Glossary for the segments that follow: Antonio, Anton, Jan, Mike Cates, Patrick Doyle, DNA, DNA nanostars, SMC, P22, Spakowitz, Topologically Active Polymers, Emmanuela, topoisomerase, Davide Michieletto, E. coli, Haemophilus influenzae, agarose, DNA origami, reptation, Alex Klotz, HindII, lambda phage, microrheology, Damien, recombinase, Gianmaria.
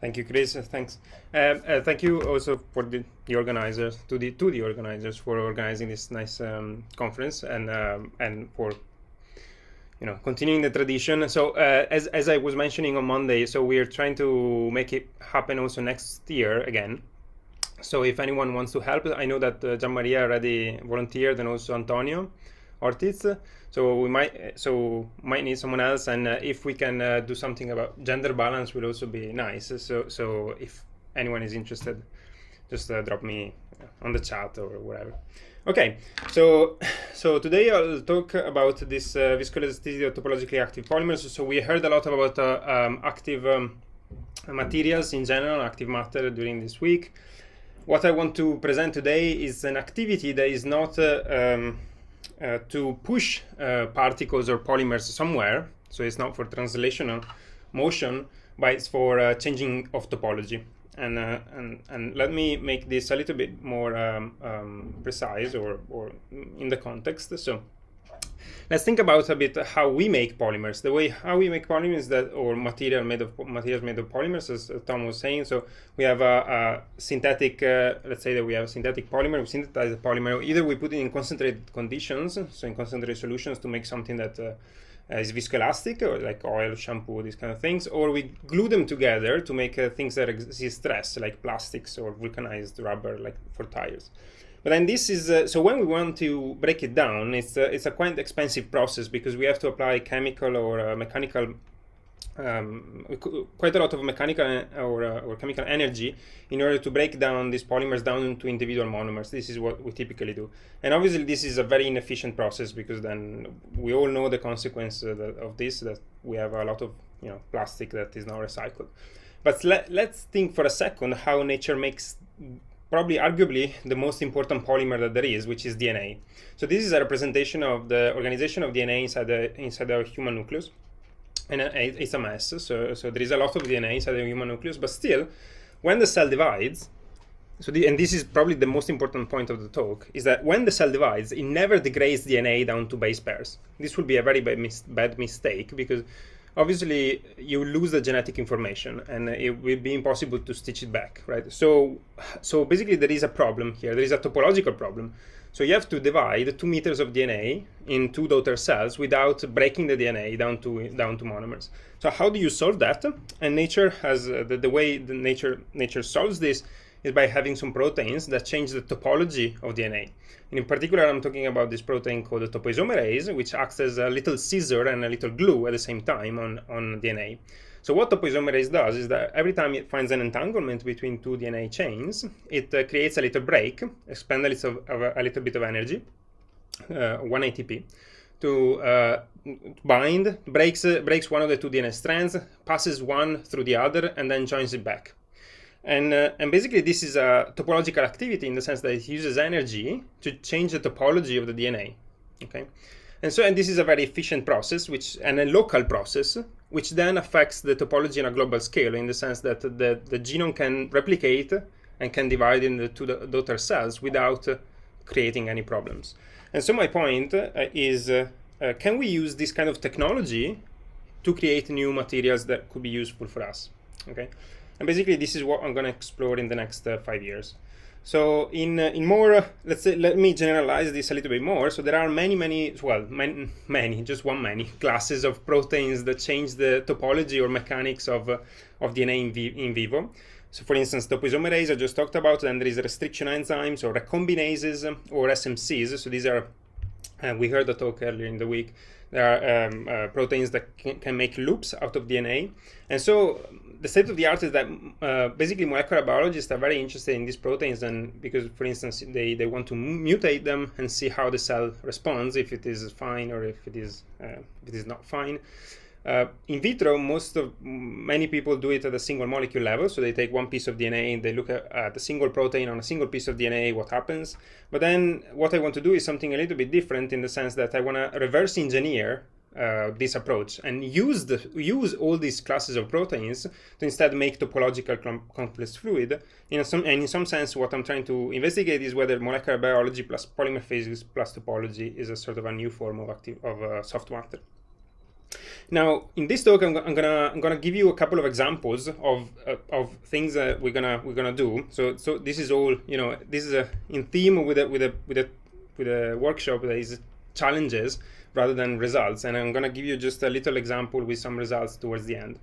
Thank you, Chris. Thanks. Thank you also for the organizers, to the organizers for organizing this nice conference and for, you know, continuing the tradition. So as I was mentioning on Monday, so we are trying to make it happen also next year again. So if anyone wants to help, I know that Gianmaria already volunteered, and also Antonio Ortiz. So we might need someone else, and if we can do something about gender balance, will also be nice. So if anyone is interested, just drop me on the chat or whatever. Okay, so today I'll talk about this viscoelasticity of topologically active polymers. So we heard a lot about active materials in general, active matter during this week. What I want to present today is an activity that is not to push particles or polymers somewhere, so it's not for translational motion, but it's for changing of topology. And let me make this a little bit more precise or in the context. So let's think about a bit how we make polymers. The way how we make polymers, that or materials made of polymers, as Tom was saying. So we have a synthetic. Let's say that we have a synthetic polymer. We synthesize the polymer. Either we put it in concentrated conditions, so in concentrated solutions, to make something that is viscoelastic, or like oil, shampoo, these kind of things, or we glue them together to make things that resist stress, like plastics or vulcanized rubber, like for tires. But then this is, so when we want to break it down, it's a quite expensive process, because we have to apply chemical or mechanical, quite a lot of mechanical or chemical energy in order to break down these polymers down into individual monomers. This is what we typically do. And obviously this is a very inefficient process, because then we all know the consequence of this, that we have a lot of, you know, plastic that is now recycled. But let's think for a second how nature makes probably arguably the most important polymer that there is, which is DNA. So this is a representation of the organization of DNA inside the human nucleus, and it's a mess. So there is a lot of DNA inside the human nucleus, but still, when the cell divides, and this is probably the most important point of the talk, is that when the cell divides, it never degrades DNA down to base pairs. This would be a very bad mistake, because obviously you lose the genetic information and it will be impossible to stitch it back, right? So basically there is a problem here. There is a topological problem. So you have to divide 2 meters of DNA in 2 daughter cells without breaking the DNA down to monomers. So how do you solve that? And nature has the way the nature solves this is by having some proteins that change the topology of DNA. And in particular, I'm talking about this protein called the topoisomerase, which acts as a little scissor and a little glue at the same time on DNA. So what topoisomerase does is that every time it finds an entanglement between 2 DNA chains, it creates a little break, expends a little bit of energy, 1 ATP, to bind, breaks one of the 2 DNA strands, passes one through the other, and then joins it back. And basically this is a topological activity in the sense that it uses energy to change the topology of the DNA, okay? And this is a very efficient process, and a local process, which then affects the topology on a global scale, in the sense that the genome can replicate and can divide into 2 daughter cells without creating any problems. And so my point is, can we use this kind of technology to create new materials that could be useful for us, okay? And basically, this is what I'm going to explore in the next 5 years. So in more, let's say, let me generalize this a little bit more. So there are many classes of proteins that change the topology or mechanics of DNA in vivo. So for instance, topoisomerase I just talked about, and there is restriction enzymes or recombinases or SMCs. So these are, we heard the talk earlier in the week. There are proteins that can make loops out of DNA. And so the state of the art is that basically molecular biologists are very interested in these proteins, and because, for instance, they want to mutate them and see how the cell responds, if it is fine or if it is not fine. In vitro, many people do it at a single molecule level. So they take one piece of DNA and they look at a single protein on a single piece of DNA, what happens. But then what I want to do is something a little bit different, in the sense that I want to reverse engineer this approach and use all these classes of proteins to instead make topological complex fluid. In some sense, what I'm trying to investigate is whether molecular biology plus polymer physics plus topology is a sort of a new form of soft matter. Now, in this talk, I'm gonna give you a couple of examples of things that we're gonna do. So this is all, you know, this is in theme with a workshop that is challenges rather than results. And I'm gonna give you just a little example with some results towards the end.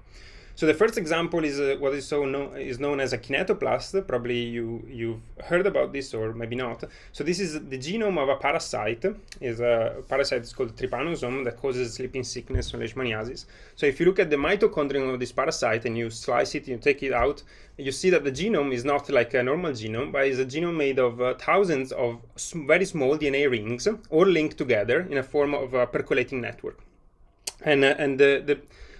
So the first example is what is known as a kinetoplast. Probably you've heard about this, or maybe not. So this is the genome of a parasite. It's called trypanosome that causes sleeping sickness or leishmaniasis. So if you look at the mitochondrion of this parasite and you slice it, you take it out, you see that the genome is not like a normal genome, but is a genome made of thousands of very small DNA rings, all linked together in a form of a percolating network.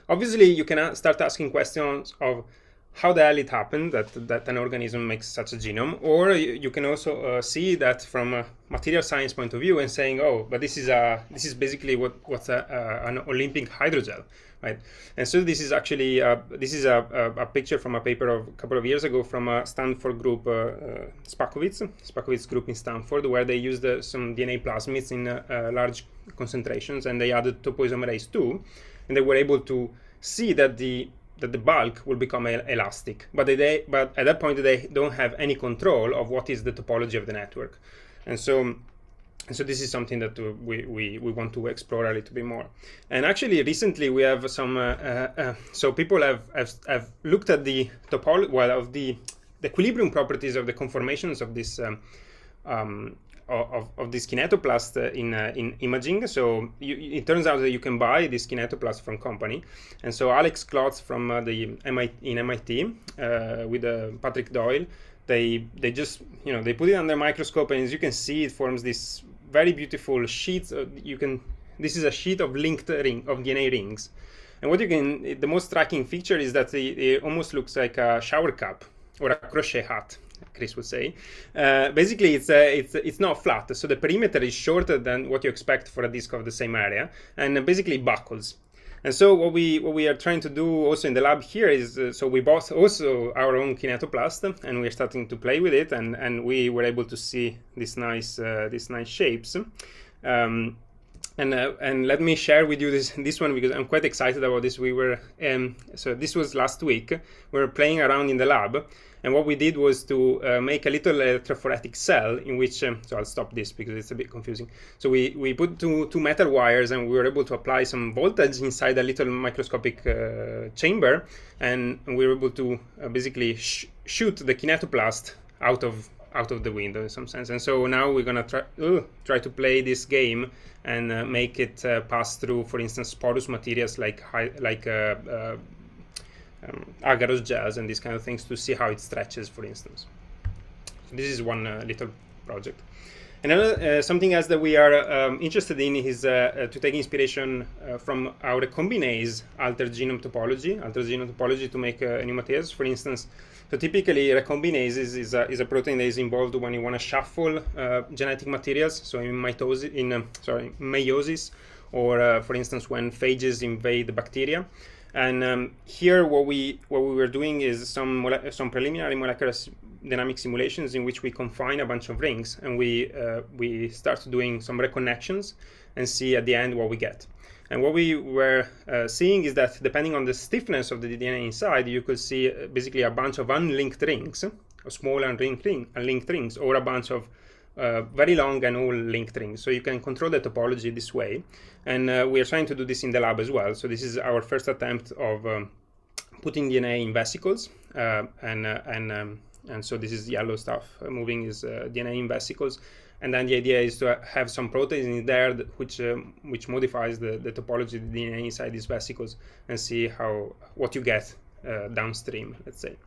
Obviously, you can start asking questions of how the hell it happened that an organism makes such a genome, or you can also see that from a material science point of view and saying, oh, but this is basically what's an Olympic hydrogel, right? And so this is actually this is a picture from a paper of a couple of years ago from a Stanford group, Spakowitz group in Stanford, where they used some DNA plasmids in large concentrations, and they added topoisomerase 2. And they were able to see that the bulk will become elastic, but at that point they don't have any control of what is the topology of the network, and so this is something that we want to explore a little bit more. And actually, recently we have some so people have looked at the topology, well, of the equilibrium properties of the conformations of this. Of this kinetoplast in imaging. So it turns out that you can buy this kinetoplast from company. And so Alex Klotz from MIT with Patrick Doyle, they just, you know, they put it under a microscope, and as you can see, it forms this very beautiful sheet. This is a sheet of DNA rings. And the most striking feature is that it almost looks like a shower cap or a crochet hat, Chris would say. Basically, it's not flat, so the perimeter is shorter than what you expect for a disc of the same area, and basically buckles. And so what we are trying to do also in the lab here is, so we bought also our own kinetoplast, and we're starting to play with it, and we were able to see these nice shapes. And let me share with you this one, because I'm quite excited about this. We were so this was last week. We were playing around in the lab, and what we did was to make a little electrophoretic cell in which. So I'll stop this because it's a bit confusing. So we put two metal wires, and we were able to apply some voltage inside a little microscopic chamber, and we were able to basically shoot the kinetoplast out of the window in some sense. And so now we're gonna try to play this game and make it pass through, for instance, porous materials like agarose gels and these kind of things, to see how it stretches, for instance. So this is one little project. Another something else that we are interested in is to take inspiration from our recombinase altered genome topology to make new materials, for instance. So typically, recombinase is a protein that is involved when you want to shuffle genetic materials. So in meiosis, or for instance, when phages invade the bacteria. And here, what we were doing is some preliminary molecular dynamic simulations in which we confine a bunch of rings, and we start doing some reconnections and see at the end what we get. And what we were seeing is that depending on the stiffness of the DNA inside, you could see basically a bunch of unlinked rings, or small unlinked rings, or a bunch of very long and all linked rings. So you can control the topology this way, and we are trying to do this in the lab as well. So this is our first attempt of putting DNA in vesicles, and so this is yellow stuff moving is DNA in vesicles, and then the idea is to have some proteins in there which modifies the topology of the DNA inside these vesicles, and see what you get downstream, let's say.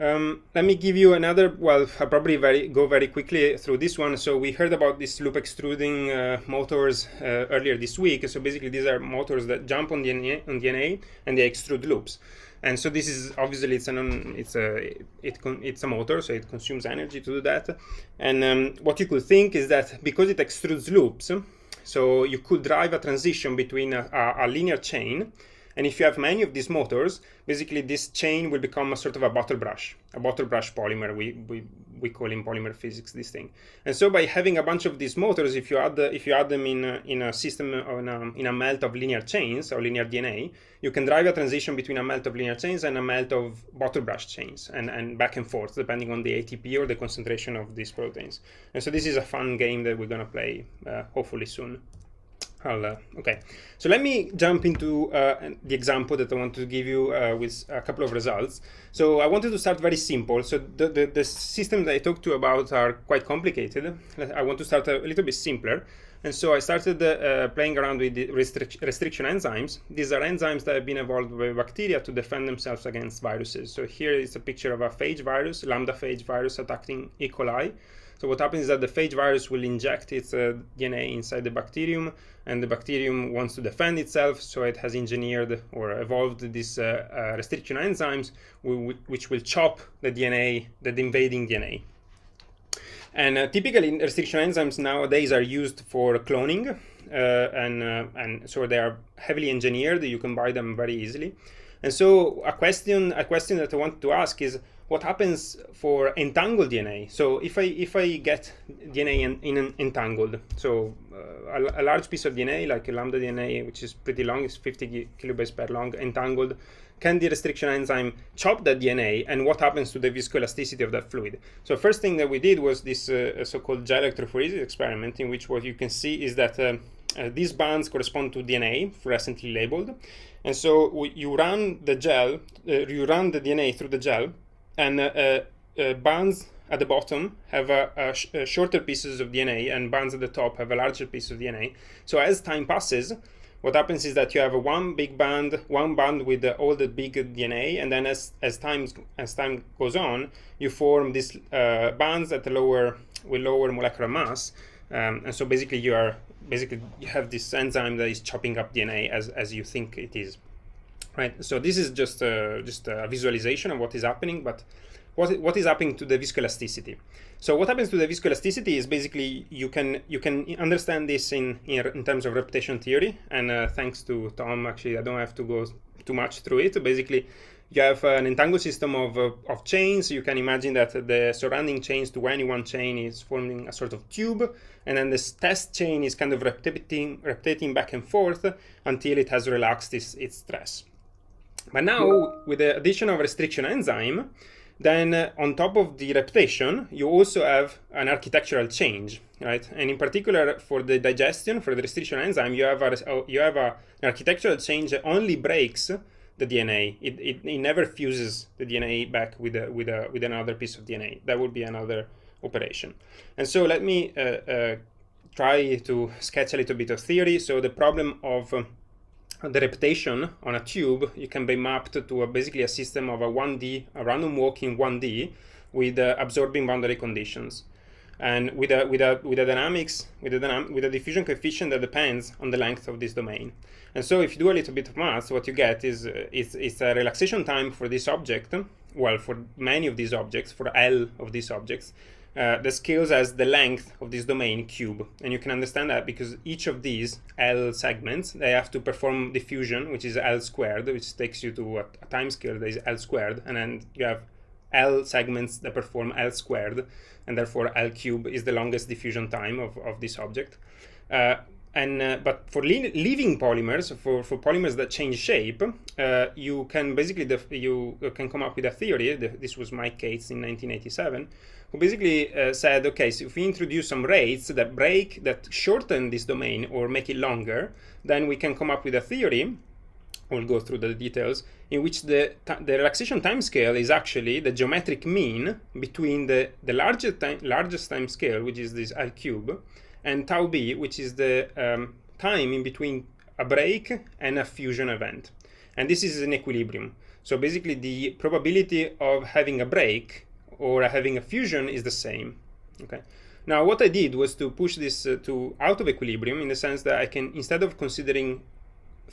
Let me give you another. Well, I'll probably go very quickly through this one. So we heard about these loop extruding motors earlier this week. So basically, these are motors that jump on DNA, and they extrude loops. And so this is obviously it's a motor, so it consumes energy to do that. And what you could think is that because it extrudes loops, so you could drive a transition between a linear chain. And if you have many of these motors, basically this chain will become a sort of a bottle brush polymer. We call in polymer physics this thing. And so by having a bunch of these motors, if you add them in a system in a melt of linear chains or linear DNA, you can drive a transition between a melt of linear chains and a melt of bottle brush chains, and back and forth depending on the ATP or the concentration of these proteins. And so this is a fun game that we're gonna play hopefully soon. Okay, so let me jump into the example that I want to give you with a couple of results. So I wanted to start very simple. So the systems that I talked to you about are quite complicated. I want to start a little bit simpler. And so I started playing around with the restriction enzymes. These are enzymes that have been evolved by bacteria to defend themselves against viruses. So here is a picture of a phage virus, lambda phage virus attacking E. coli. So what happens is that the phage virus will inject its DNA inside the bacterium, and the bacterium wants to defend itself, so it has engineered or evolved these restriction enzymes which will chop the DNA, the invading DNA. And typically restriction enzymes nowadays are used for cloning, and so they are heavily engineered. You can buy them very easily. And so a question that I want to ask is, what happens for entangled DNA? So if I get DNA in an entangled, so a large piece of DNA like a lambda DNA, which is pretty long, it's 50 kilobase pair long, entangled, can the restriction enzyme chop that DNA? And what happens to the viscoelasticity of that fluid? So first thing that we did was this so-called gel electrophoresis experiment, in which what you can see is that these bands correspond to DNA, fluorescently labeled, and so you run the DNA through the gel. And bands at the bottom have a shorter pieces of DNA, and bands at the top have a larger piece of DNA. So as time passes, what happens is that you have one big band, with all the big DNA, and then as time goes on, you form these bands at with lower molecular mass, and so basically you have this enzyme that is chopping up DNA as you think it is. Right, so this is just a visualization of what is happening, but what is happening to the viscoelasticity? So what happens to the viscoelasticity is basically you can understand this in terms of reptation theory, and thanks to Tom, actually I don't have to go too much through it. Basically, you have an entangled system of chains. You can imagine that the surrounding chains to any one chain is forming a sort of tube, and then this test chain is kind of reptating back and forth until it has relaxed its stress. But now, with the addition of a restriction enzyme, then on top of the reptation, you also have an architectural change, right? And in particular, for the digestion, for the restriction enzyme, you have an architectural change that only breaks the DNA. It never fuses the DNA back with another piece of DNA. That would be another operation. And so let me try to sketch a little bit of theory. So the problem of the reptation on a tube, you can be mapped to basically a system of a random walk in 1D with absorbing boundary conditions, and with a diffusion coefficient that depends on the length of this domain. And so if you do a little bit of math, what you get is it's a relaxation time for this object, well, for many of these objects, for L of these objects, the scales as the length of this domain cube. And you can understand that because each of these L segments, they have to perform diffusion, which is L squared, which takes you to a time scale that is L squared, and then you have L segments that perform L squared, and therefore L cube is the longest diffusion time of this object. But for living polymers, for polymers that change shape, you can come up with a theory. This was Mike Cates in 1987, who basically said, okay, so if we introduce some rates that shorten this domain or make it longer, then we can come up with a theory. We'll go through the details, in which the relaxation time scale is actually the geometric mean between the largest time scale, which is this L cube, and tau b, which is the time in between a break and a fusion event. And this is an equilibrium. So basically the probability of having a break or having a fusion is the same. Okay. Now what I did was to push this out of equilibrium, in the sense that I can, instead of considering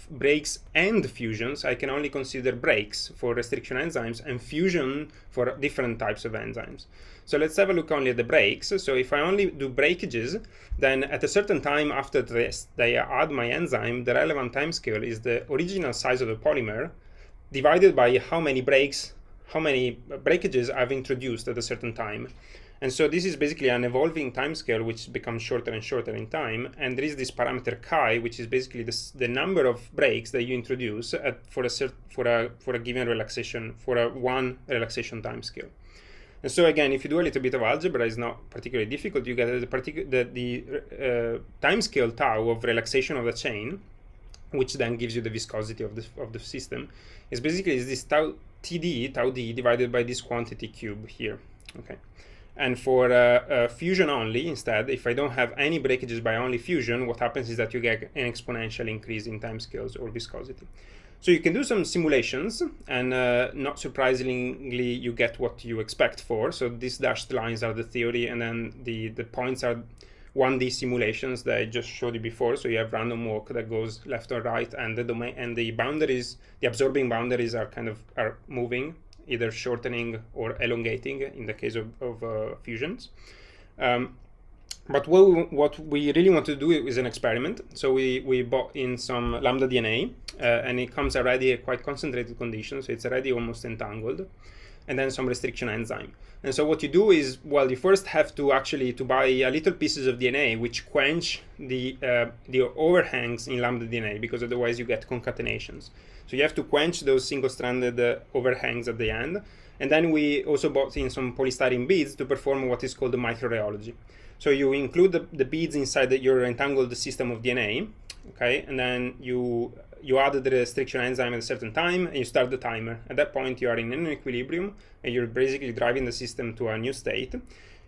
breaks and fusions. I can only consider breaks for restriction enzymes and fusion for different types of enzymes. So let's have a look only at the breaks. So if I only do breakages, then at a certain time after this, they add my enzyme. The relevant time scale is the original size of the polymer divided by how many breaks, how many breakages I've introduced at a certain time. And so this is basically an evolving time scale which becomes shorter and shorter in time, and there is this parameter chi, which is basically the number of breaks that you introduce for a given relaxation, for a one relaxation time scale. And so again, if you do a little bit of algebra, it's not particularly difficult. You get the time scale tau of relaxation of the chain, which then gives you the viscosity of the system. It's basically this tau td, tau d divided by this quantity cube here. Okay. And for fusion only, instead, if I don't have any breakages by only fusion, what happens is that you get an exponential increase in time scales or viscosity. So you can do some simulations, and not surprisingly, you get what you expect for. So these dashed lines are the theory, and then the points are 1D simulations that I just showed you before. So you have random walk that goes left or right, and the domain and the boundaries, the absorbing boundaries are kind of moving, either shortening or elongating in the case of fusions. But what we really want to do is an experiment. So we bought in some lambda DNA, and it comes already a quite concentrated condition, so it's already almost entangled, and then some restriction enzyme. And so what you do is, well, you first have to actually buy a little pieces of DNA which quench the overhangs in lambda DNA, because otherwise you get concatenations. So you have to quench those single-stranded overhangs at the end. And then we also bought in some polystyrene beads to perform what is called the microreology. So you include the beads inside your entangled system of DNA, okay? And then you add the restriction enzyme at a certain time, and you start the timer. At that point, you are in an equilibrium, and you're basically driving the system to a new state.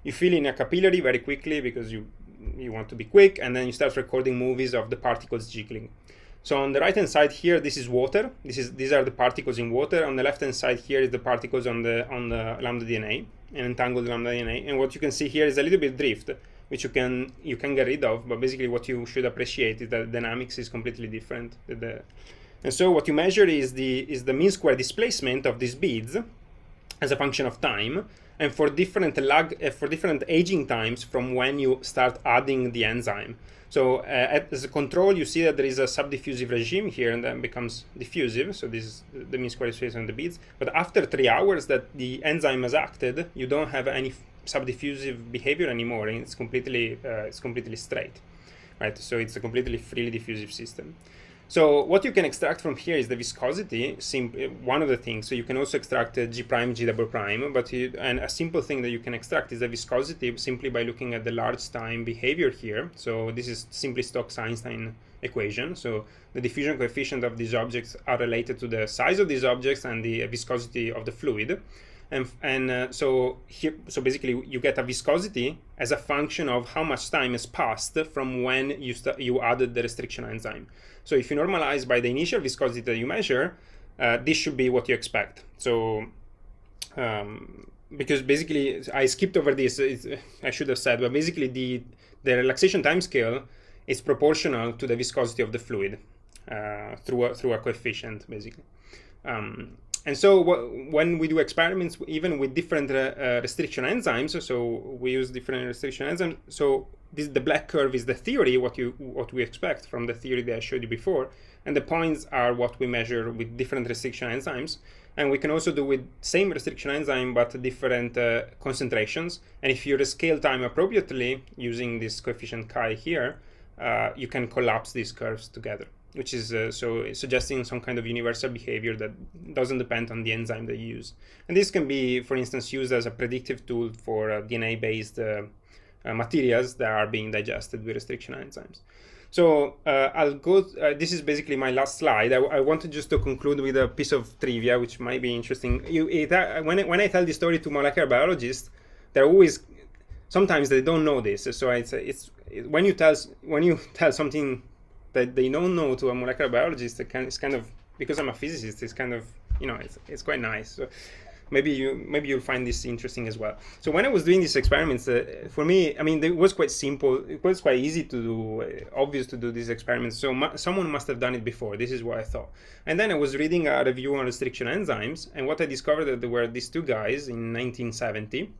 You fill in a capillary very quickly because you want to be quick, and then you start recording movies of the particles jiggling. So on the right-hand side here, this is water. These are the particles in water. On the left-hand side here is the particles on the lambda DNA, and entangled lambda DNA. And what you can see here is a little bit drift, which you can get rid of, but basically what you should appreciate is that dynamics is completely different. And so what you measure is the mean square displacement of these beads as a function of time, and for different aging times from when you start adding the enzyme. So as a control, you see that there is a subdiffusive regime here, and then becomes diffusive. So this is the mean square displacement on the beads. But after 3 hours that the enzyme has acted, you don't have any subdiffusive behavior anymore, and it's completely straight, right? So it's a completely freely diffusive system. So what you can extract from here is the viscosity, one of the things. So you can also extract G prime, G double prime, and a simple thing that you can extract is the viscosity simply by looking at the large time behavior here. So this is simply Stokes-Einstein equation. So the diffusion coefficient of these objects are related to the size of these objects and the viscosity of the fluid. So basically you get a viscosity as a function of how much time has passed from when you added the restriction enzyme. So if you normalize by the initial viscosity that you measure, this should be what you expect. So because basically I skipped over this, I should have said, but basically the relaxation time scale is proportional to the viscosity of the fluid through a coefficient, basically. And so when we do experiments, even with different restriction enzymes, so we use different restriction enzymes. So the black curve is the theory, what we expect from the theory that I showed you before, and the points are what we measure with different restriction enzymes. And we can also do with same restriction enzyme but different concentrations. And if you rescale time appropriately using this coefficient chi here, you can collapse these curves together, which is so suggesting some kind of universal behavior that doesn't depend on the enzyme that you use. And this can be, for instance, used as a predictive tool for DNA-based materials that are being digested with restriction enzymes. So I'll go, this is basically my last slide. I wanted just to conclude with a piece of trivia, which might be interesting. When I tell the story to molecular biologists, they're always, sometimes they don't know this. So when you tell something that they don't know to a molecular biologist, it's kind of, because I'm a physicist, it's kind of, you know, it's quite nice. So, maybe you'll find this interesting as well. So when I was doing these experiments, for me, I mean, it was quite simple. It was quite easy to do, obvious to do these experiments. So someone must have done it before. This is what I thought. And then I was reading a review on restriction enzymes, and what I discovered that there were these two guys in 1970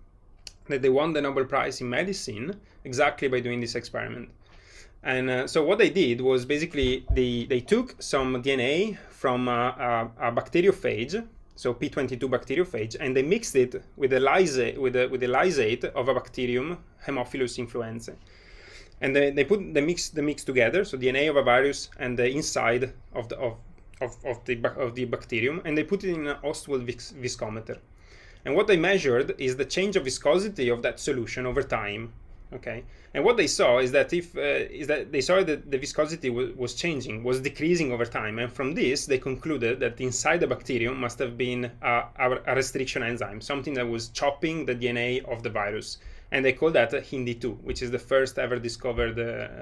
that they won the Nobel Prize in medicine exactly by doing this experiment. And so what they did was basically they took some DNA from a bacteriophage, so P22 bacteriophage, and they mixed it with the lysate, with the lysate of a bacterium, Haemophilus influenzae. And they put the mix together, so DNA of a virus and the inside of the bacterium, and they put it in an Ostwald viscometer. And what they measured is the change of viscosity of that solution over time. Okay, and what they saw is that they saw that the viscosity was changing, was decreasing over time, and from this they concluded that inside the bacterium must have been a restriction enzyme, something that was chopping the DNA of the virus, and they call that HindII, which is the first ever discovered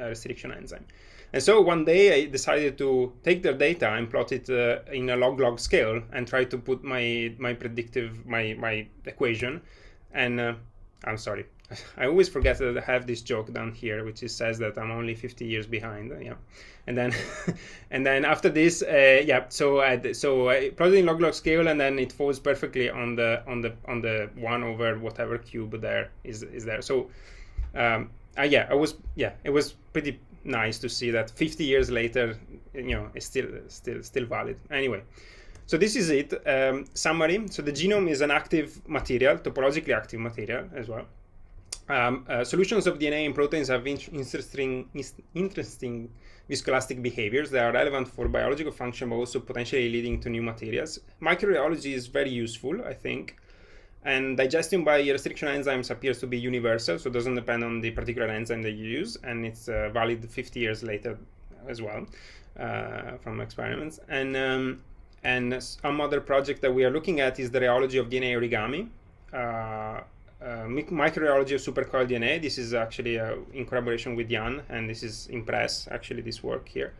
restriction enzyme. And so one day I decided to take their data and plot it in a log-log scale and try to put my equation, and I'm sorry. I always forget that I have this joke down here, which is, says that I'm only 50 years behind. Yeah, and then, and then after this, yeah. So I plotted in log-log scale, and then it falls perfectly on the 1 over whatever cube there is there. So, yeah, it was pretty nice to see that 50 years later, you know, it's still valid. Anyway. So this is it. Summary. So the genome is an active material, topologically active material as well. Solutions of DNA and proteins have interesting viscoelastic behaviors that are relevant for biological function, but also potentially leading to new materials. Microbiology is very useful, I think. And digestion by restriction enzymes appears to be universal, so it doesn't depend on the particular enzyme that you use, and it's valid 50 years later as well from experiments. And some other project that we are looking at is the rheology of DNA origami. Microbiology of supercoiled DNA. This is actually in collaboration with Jan, and this is in press, actually, this work here.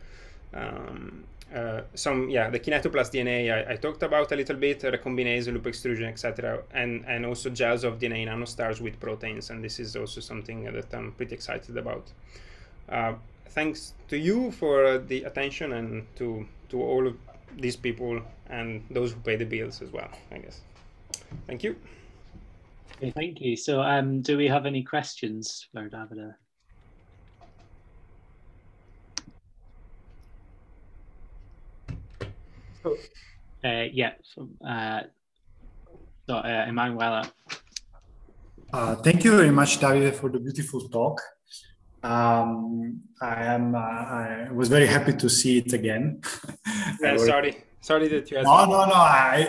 The kinetoplast DNA I talked about a little bit, recombinase, loop extrusion, etc., and also gels of DNA nanostars with proteins, and this is also something that I'm pretty excited about. Thanks to you for the attention, and to all of these people and those who pay the bills as well, I guess. Thank you. Okay, thank you. So do we have any questions for Davide? Yeah, from Emmanuela. Thank you very much, Davide, for the beautiful talk. I was very happy to see it again. Sorry that you asked. No. I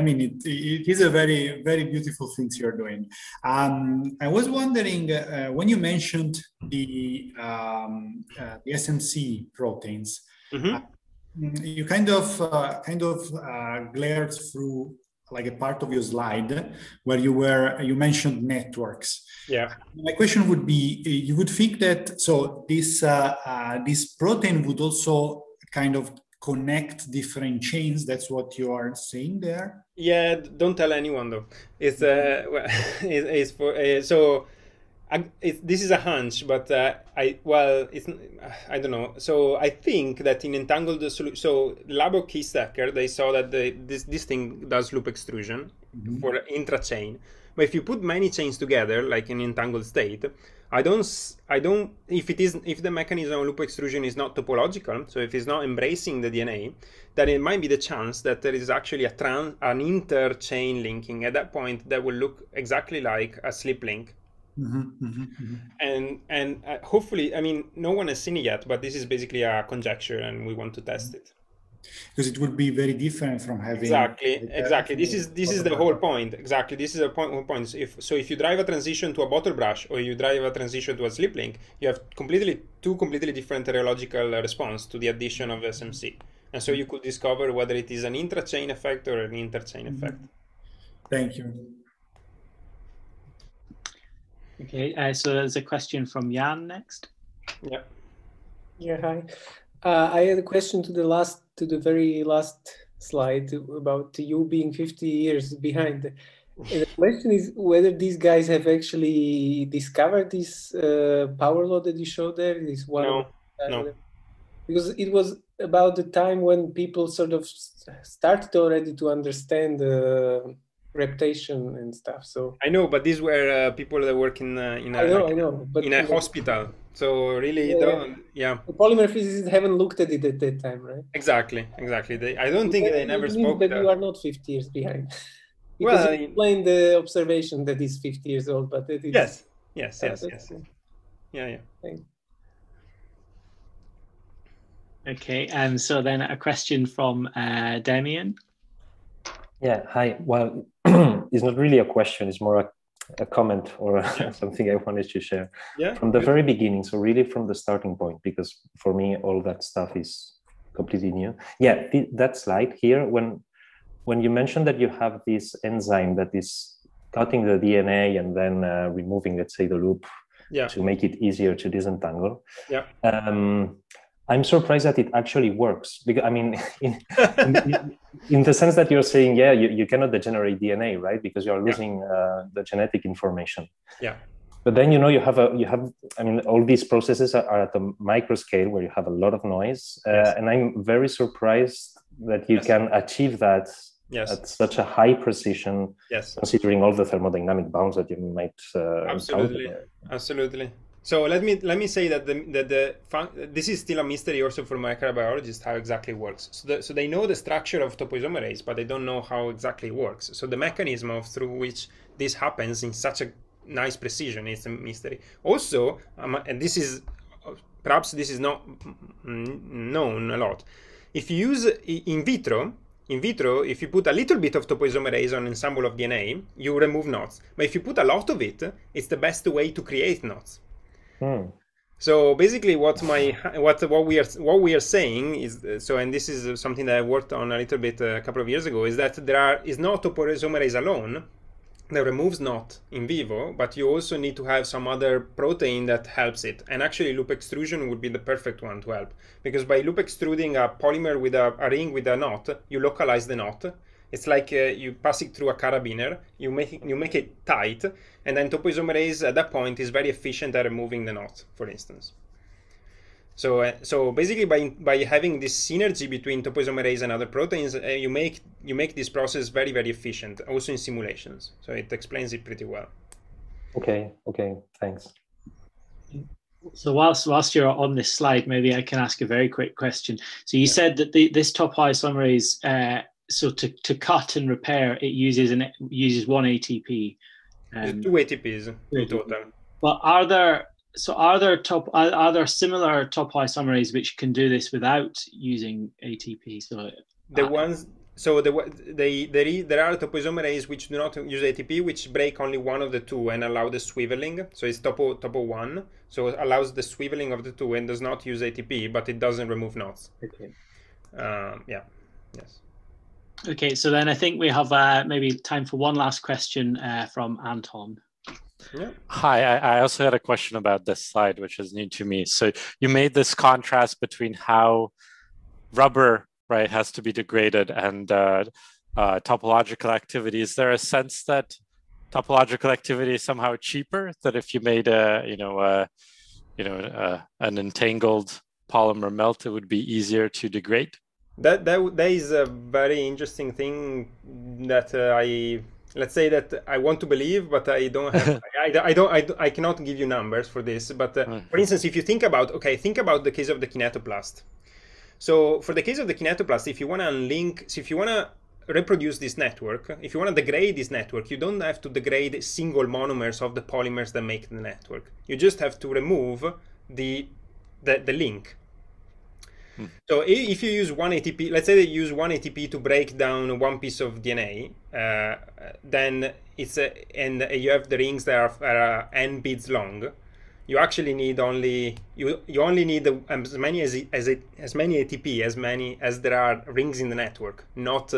mean, it is a very, very beautiful thing you're doing. I was wondering when you mentioned the SMC proteins, mm-hmm. You kind of glared through like a part of your slide where you mentioned networks. Yeah. My question would be: you would think that so this protein would also kind of connect different chains. That's what you are saying there. Yeah, don't tell anyone though. It's it's for so. This is a hunch, but I don't know. So I think that in entangled solution, so Labo Key Stacker, they saw that this thing does loop extrusion, mm-hmm. for intra-chain. But if you put many chains together, like in entangled state, I don't. If the mechanism of loop extrusion is not topological, so if it's not embracing the DNA, then it might be the chance that there is actually an inter-chain linking. At that point, that will look exactly like a slip link. Mm-hmm, mm-hmm, mm-hmm. And hopefully, I mean, no one has seen it yet, but this is basically a conjecture, and we want to test it. Because it would be very different from having exactly. This is the whole point. Exactly, this is the whole point. If you drive a transition to a bottle brush, or you drive a transition to a slip link, you have two completely different rheological response to the addition of SMC, and so you could discover whether it is an intra-chain effect or an inter-chain mm-hmm. effect. Thank you. Okay, so there's a question from Jan next. Yeah. Yeah, hi. I had a question to the very last slide about you being 50 years behind. And the question is whether these guys have actually discovered this power law that you showed there. This one, no, because it was about the time when people sort of started already to understand reptation and stuff. So I know, but these were people that work in a hospital. So really, the polymer physicists haven't looked at it at that time, right? Exactly. I don't think they never spoke. But you are not 50 years behind. Because well, you explained the observation that is 50 years old, but that is yes. Yeah. Thanks. Okay, and so then a question from Damien. Yeah, hi. Well, it's not really a question, it's more a comment or something I wanted to share. Yeah. From the very beginning, so really from the starting point, because for me, all that stuff is completely new. Yeah, that slide here, when you mentioned that you have this enzyme that is cutting the DNA and then removing, let's say, the loop to make it easier to disentangle. Yeah. I'm surprised that it actually works, because I mean, in the sense that you're saying, yeah, you cannot degenerate DNA, right? Because you're losing the genetic information. Yeah. But then, you know, you have, all these processes are at the micro scale where you have a lot of noise. And I'm very surprised that you can achieve that at such a high precision, considering all the thermodynamic bounds that you might Absolutely. So let me say that this is still a mystery also for microbiologists how exactly it works. So they know the structure of topoisomerase, but they don't know how exactly it works. So the mechanism through which this happens in such a nice precision is a mystery. Also, and this is perhaps this is not known a lot. If you use in vitro, if you put a little bit of topoisomerase on an ensemble of DNA, you remove knots. But if you put a lot of it, it's the best way to create knots. So basically, what we are saying is and this is something that I worked on a little bit a couple of years ago, is that it's not topoisomerase alone that removes knot in vivo, but you also need to have some other protein that helps it. And actually, loop extrusion would be the perfect one to help, because by loop extruding a polymer with a ring with a knot, you localize the knot. It's like you pass it through a carabiner, you make it tight, and then topoisomerase at that point is very efficient at removing the knot, for instance. So basically, by having this synergy between topoisomerase and other proteins, you make this process very, very efficient, also in simulations. So it explains it pretty well. Okay, thanks. So whilst you're on this slide, maybe I can ask a very quick question. So you said that this topoisomerase so to cut and repair, it uses one ATP. Two ATPs in total. But are there similar topoisomerases which can do this without using ATP? So there are topoisomerases which do not use ATP, which break only one of the two and allow the swiveling. So it's topo one, so it allows the swiveling of the two and does not use ATP, but it doesn't remove knots. Okay. Okay, so then I think we have maybe time for one last question from Anton. Yeah. Hi, I also had a question about this slide, which is new to me. So you made this contrast between how rubber, right, has to be degraded and topological activity. Is there a sense that topological activity is somehow cheaper? That if you made an entangled polymer melt, it would be easier to degrade? That is a very interesting thing that let's say that I want to believe, but I don't have, I cannot give you numbers for this. But for instance, if you think about the case of the kinetoplast. So for the case of the kinetoplast, if you want to reproduce this network, if you want to degrade this network, you don't have to degrade single monomers of the polymers that make the network. You just have to remove the link. So if you use one ATP, let's say they use one ATP to break down one piece of DNA, then and you have the rings that are n bits long. You actually need only need as many ATP as there are rings in the network, not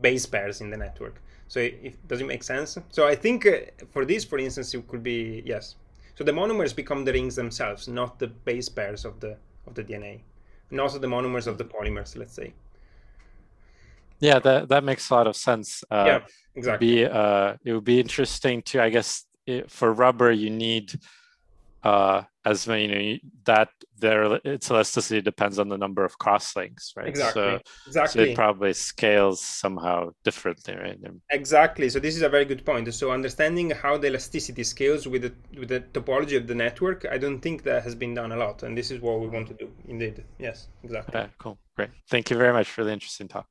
base pairs in the network. So does it make sense? So I think for this, for instance, it could be yes. So the monomers become the rings themselves, not the base pairs of the DNA. And also the monomers of the polymers, let's say. Yeah, that makes a lot of sense. Yeah, exactly. It would be interesting to, I guess, for rubber, you need as many, you know, that their its elasticity depends on the number of crosslinks, right? Exactly. So it probably scales somehow differently, right? Exactly. So this is a very good point. So understanding how the elasticity scales with the topology of the network, I don't think that has been done a lot, and this is what we want to do. Indeed. Yes. Exactly. Cool. Great. Thank you very much for the interesting talk.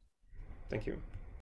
Thank you.